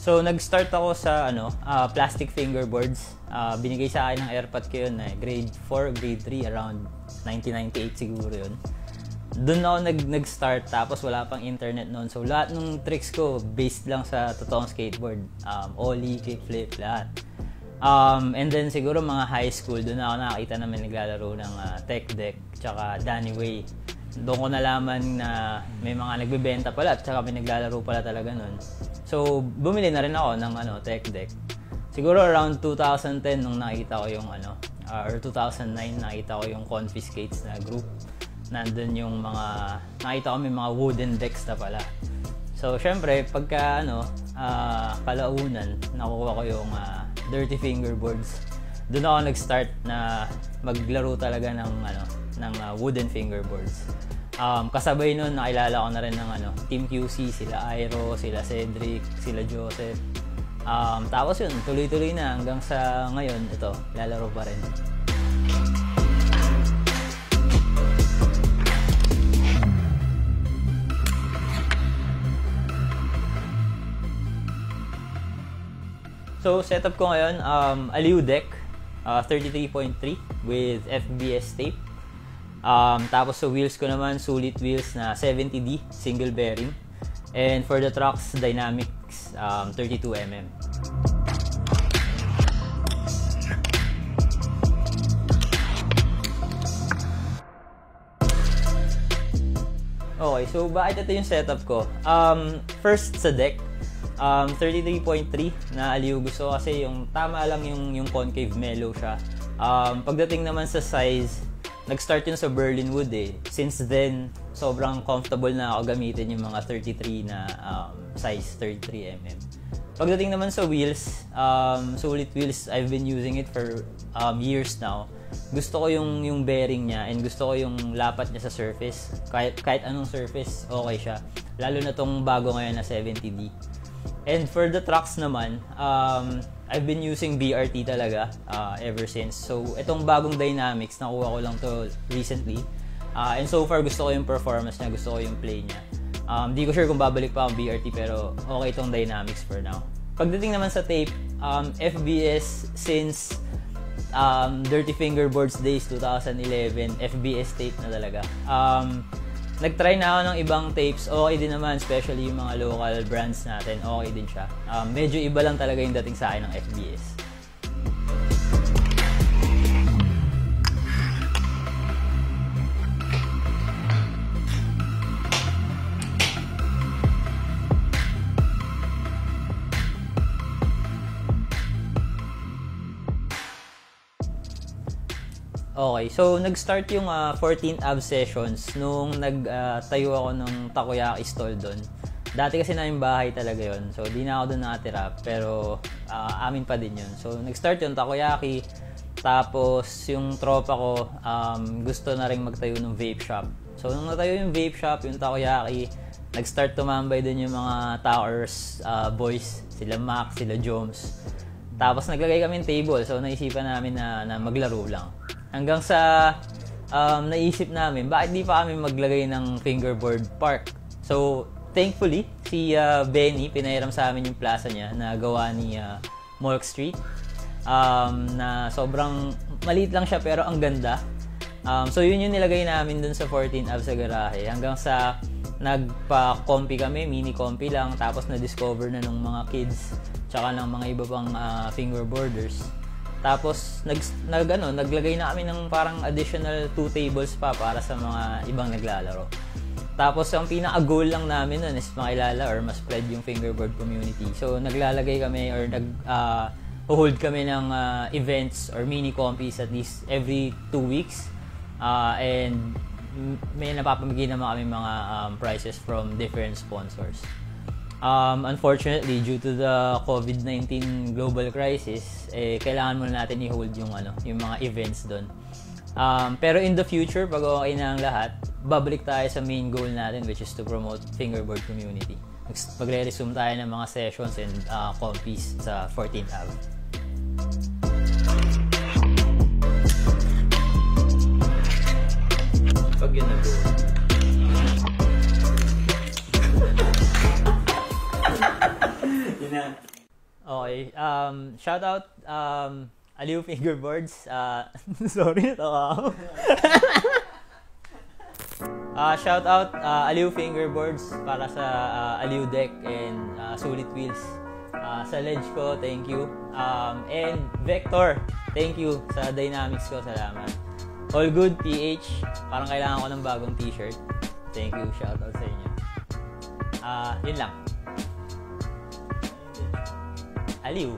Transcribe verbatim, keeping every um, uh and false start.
So nag-start ako sa ano, uh, plastic fingerboards. Uh, binigay sa akin ng airpot ko yun eh. grade four, grade three, around nineteen ninety-eight siguro yun. Doon ako nag nag-start, tapos wala pang internet noon. So lahat ng tricks ko based lang sa totoong skateboard. Um, ollie, kickflip, lahat. Um, and then siguro mga high school, doon ako nakakita namin naglalaro ng uh, Tech Deck, tsaka Danny Way. Doon ko nalaman na may mga nagbebenta pala at tsaka may naglalaro pala talaga noon. So, bumili na rin ako ng ano, Tech Deck. Siguro around two thousand ten nung nakita ko yung ano, uh, or two thousand nine nakita ko yung Confiscates na group. Nandun yung mga, nakita ko may mga wooden decks na pala. So, syempre, pagka ano, uh, kalaunan, nakukuha ko yung uh, Dirty Fingerboards. Doon ako nag-start na maglaro talaga ng, ano, ng uh, wooden fingerboards. Um, kasabay nun, nakilala ko na rin ng ano, Team Q C, sila Aero, sila Cedric, sila Joseph. Um, tapos yun, tuloy-tuloy na hanggang sa ngayon, ito, lalaro pa rin. So, setup ko ngayon, um, Aliw deck, uh, thirty-three point three with F B S tape. Um, tapos sa wheels ko naman, Sulit Wheels na seventy D, single bearing. And for the trucks, Dynamics, um, thirty-two millimeter. Okay, so bakit ito yung setup ko? Um, first sa deck, um, thirty-three point three na Aliw gusto kasi yung tama lang yung, yung concave, mellow siya. Um, pagdating naman sa size, nag-start yun sa Berlinwood eh. Since then, sobrang comfortable na ako gamitin yung mga thirty-three na um, size, thirty-three millimeter. Pagdating naman sa wheels, um, Sulit Wheels, I've been using it for um, years now. Gusto ko yung, yung bearing niya and gusto ko yung lapat niya sa surface. Kahit, kahit anong surface, okay siya. Lalo na tong bago ngayon na seventy D. And for the trucks naman, um, I've been using B R T talaga uh, ever since. So, itong bagong Dynamics, nakuha ko lang to recently. Uh, and so far, gusto ko yung performance niya, gusto ko yung play niya. Um, di ko sure kung babalik pa ang B R T, pero okay itong Dynamics for now. Pagdating naman sa tape, um, F B S since um, Dirty Fingerboards Days twenty eleven, F B S tape na talaga. Um, Nag-try na ako ng ibang tapes, okay din naman, especially yung mga local brands natin, okay din siya. Um, medyo iba lang talaga yung dating sa akin ng F B S. Okay, so nag-start yung uh, fourteenth Ab sessions nung nagtayo uh, ako ng takoyaki stall doon. Dati kasi namin bahay talaga yon, so di na ako doon nakatira, pero uh, amin pa din yun. So nag-start yung takoyaki, tapos yung tropa ko um, gusto na rin magtayo ng vape shop. So nung natayo yung vape shop, yung takoyaki, nag-start tumambay doon yung mga towers uh, boys, sila Mac, sila Joms. Tapos naglagay kami ng table, so naisipan namin na, na maglaro lang. Hanggang sa um, naisip namin, bakit di pa kami maglagay ng fingerboard park? So, thankfully, si uh, Benny, pinahiram sa amin yung plaza niya na gawa ni uh, Mork Street. Um, na sobrang maliit lang siya pero ang ganda. Um, so, yun yung nilagay namin dun sa fourteen Ab sa garahe. Hanggang sa nagpa-compi kami, mini-compi lang. Tapos na-discover na ng mga kids tsaka ng mga iba pang uh, fingerboarders. Tapos nag, nag ano, naglagay na kami ng parang additional two tables pa para sa mga ibang naglalaro. Tapos ang pinaka-goal lang namin nun is makilala or ma-spread yung fingerboard community. So naglalagay kami or nag uh, hold kami ng uh, events or mini compis at least every two weeks. Uh, and may napapamigay naman kami mga um, prizes from different sponsors. Um, unfortunately, due to the COVID nineteen global crisis, eh, kailangan muna natin i-hold yung, ano, yung mga events doon. Um, pero in the future, pag okay na ang lahat, babalik tayo sa main goal natin, which is to promote fingerboard community. Magre-resume tayo ng mga sessions and uh, compis sa fourteenth Ab. Pag yun na-go. Yeah. Okay. Um, shout out um, Aliw Fingerboards. Uh, sorry, tawa ako. uh, shout out uh, Aliw Fingerboards para sa uh, Aliw Deck and uh, Sulit Wheels. Uh, sa ledge ko, thank you. Um, and Vector, thank you. Sa Dynamics ko, salamat. Allgood, P H, parang kailangan ko ng bagong t-shirt. Thank you, shout out sa inyo. Uh, yun lang. Aliw.